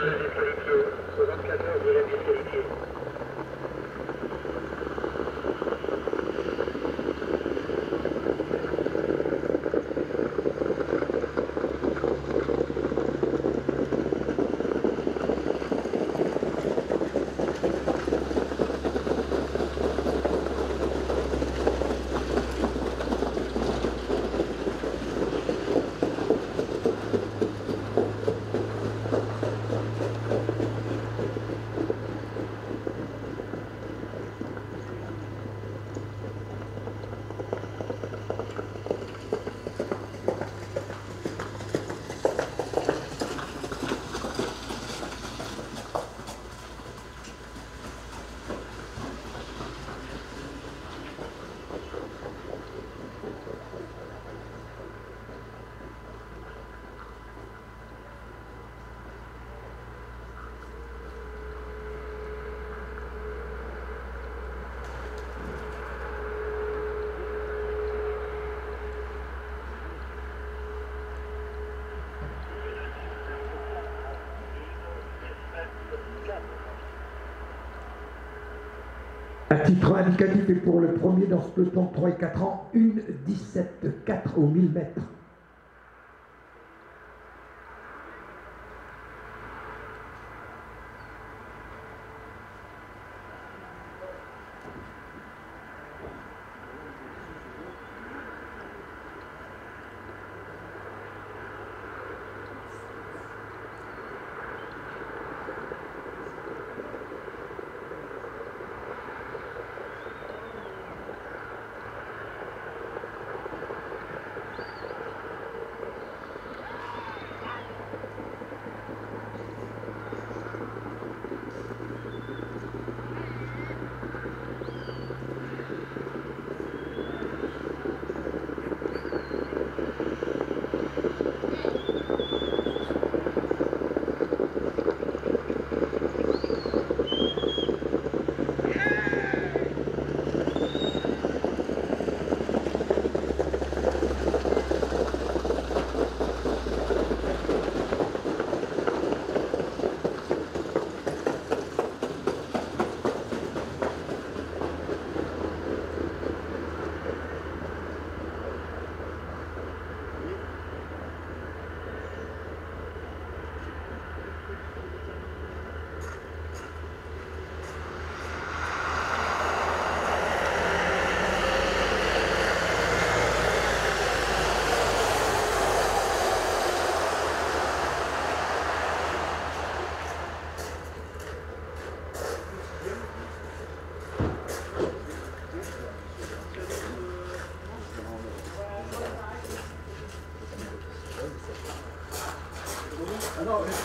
À titre indicatif et pour le premier dans ce peloton 3 et 4 ans, 1:17.4 au 1000 mètres.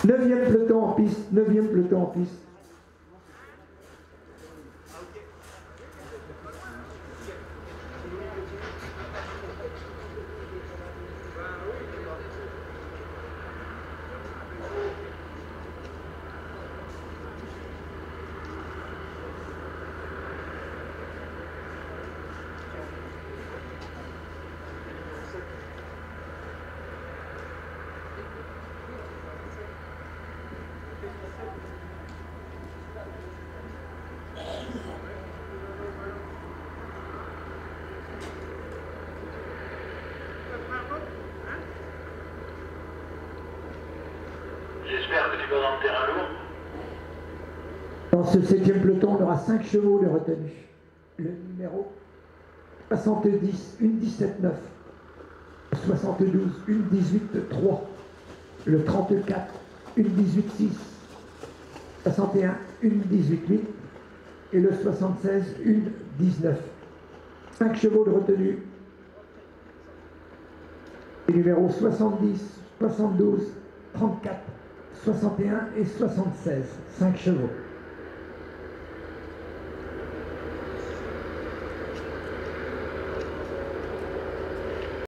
Neuvième peloton en piste, neuvième peloton en piste. Dans ce 7e peloton, on aura 5 chevaux de retenue. Le numéro 70, 1:17.9. 72, 1:18.3. Le 34, 1:18.6. 61, 1:18.8. Et le 76, 1:19. 5 chevaux de retenue. Les numéros 70, 72, 34, 61 et 76. 5 chevaux.